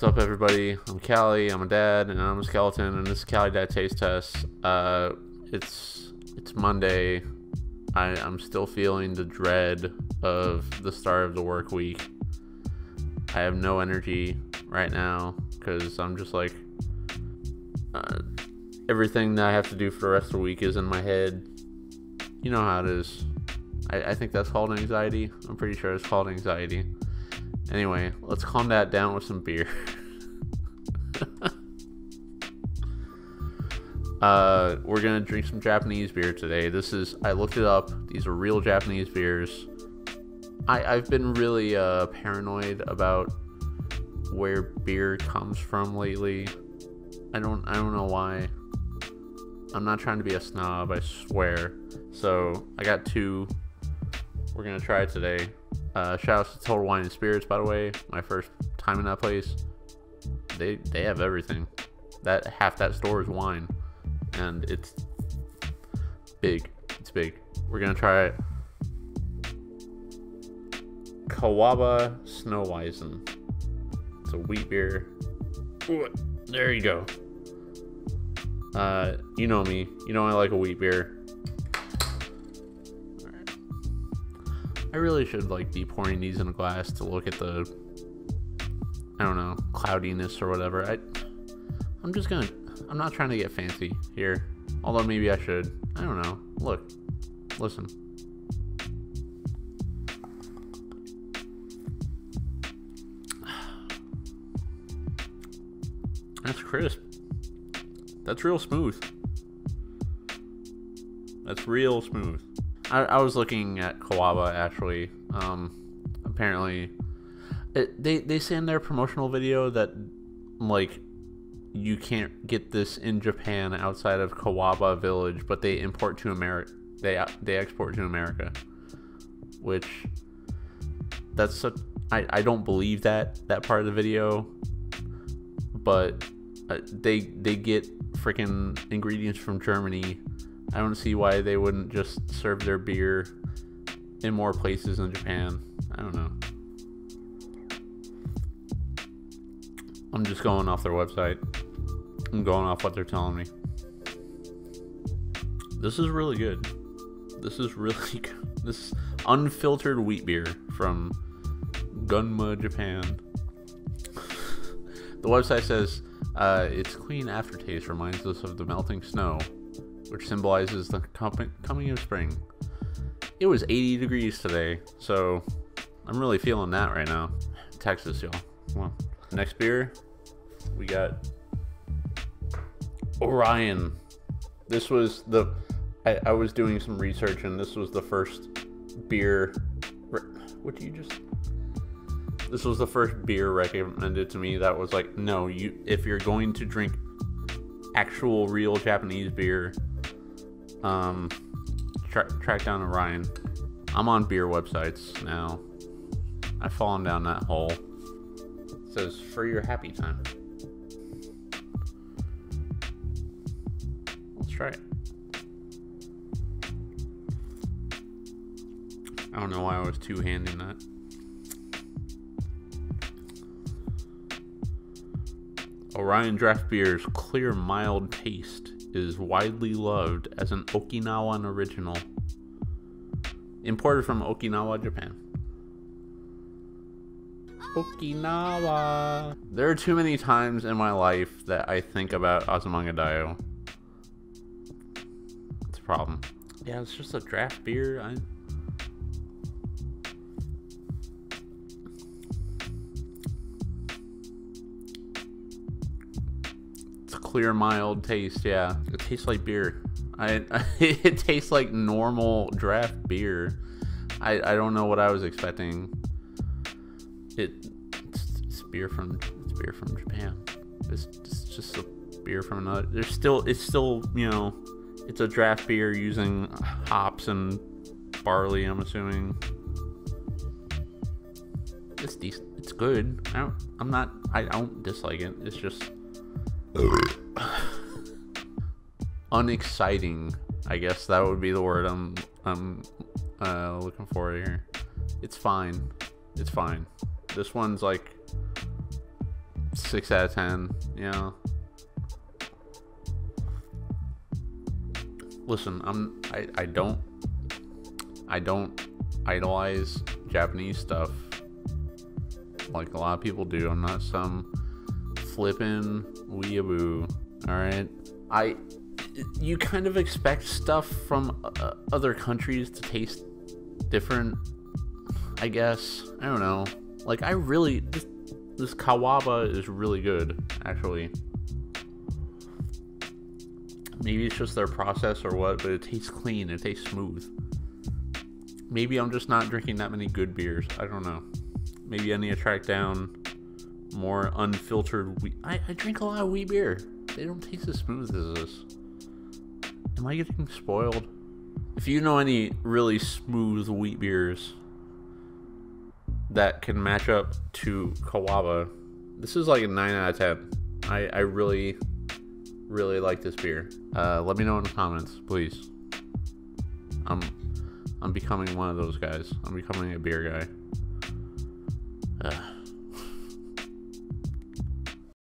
What's up, everybody? I'm Callie, I'm a dad, and I'm a skeleton, and this is Callie Dad Taste Test. It's Monday. I'm still feeling the dread of the start of the work week. I have no energy right now, because I'm just like, everything that I have to do for the rest of the week is in my head. You know how it is. I think that's called anxiety. I'm pretty sure it's called anxiety. Anyway, let's calm that down with some beer. We're gonna drink some Japanese beer today. I looked it up. These are real Japanese beers. I've been really paranoid about where beer comes from lately. I don't know why. I'm not trying to be a snob, I swear. So I got two. We're gonna try it today. Shout out to Total Wine and Spirits, by the way. My first time in that place. They have everything. Half that store is wine, and it's big. It's big. We're gonna try it. Kawaba Snow Weizen. It's a wheat beer. Ooh, there you go. You know me. You know I like a wheat beer. I really should be pouring these in a glass to look at the, I don't know, cloudiness or whatever. I'm not trying to get fancy here, although maybe I should. I don't know. Look, listen. That's crisp. That's real smooth. That's real smooth. I was looking at Kawaba, actually. Apparently, they say in their promotional video that, you can't get this in Japan outside of Kawaba Village, but they import to America. They export to America, which, I don't believe that part of the video, but they get freaking ingredients from Germany. I don't see why they wouldn't just serve their beer in more places in Japan. I don't know. I'm just going off their website. I'm going off what they're telling me. This is really good. This is really good. This unfiltered wheat beer from Gunma, Japan. The website says, its clean aftertaste reminds us of the melting snow, which symbolizes the coming of spring. It was 80 degrees today, so I'm really feeling that right now. Texas, y'all. Well, next beer, we got Orion. This was the, I was doing some research, and this was the first beer, this was the first beer recommended to me that was like, no, if you're going to drink actual real Japanese beer, track down Orion. I'm on beer websites now. I've fallen down that hole. It says, for your happy time. Let's try it. I don't know why I was two-handing that. Orion Draft Beer's clear, mild taste is widely loved as an Okinawan original. Imported from Okinawa, Japan. Okinawa! There are too many times in my life that I think about Azumanga Daioh. It's a problem. Yeah, it's just a draft beer. Clear, mild taste. Yeah, it tastes like beer. It tastes like normal draft beer. I don't know what I was expecting. It's beer from Japan. It's just a beer from another. It's still, you know, it's a draft beer using hops and barley, I'm assuming. It's decent. It's good. I don't dislike it. It's just unexciting, I guess that would be the word I'm looking for here. It's fine. This one's like 6 out of 10, yeah. Listen, I don't idolize Japanese stuff like a lot of people do. I'm not some flippin' weeaboo, alright? You kind of expect stuff from other countries to taste different, I guess. I don't know. Like, I really... This Kawaba is really good, actually. Maybe it's just their process or what, but it tastes clean. It tastes smooth. Maybe I'm just not drinking that many good beers. I don't know. Maybe I need to track down more unfiltered wheat. I drink a lot of wheat beer. They don't taste as smooth as this. Am I getting spoiled? If you know any really smooth wheat beers that can match up to Kawaba, this is like a 9 out of 10. I really... really like this beer. Let me know in the comments, please. I'm becoming one of those guys. I'm becoming a beer guy.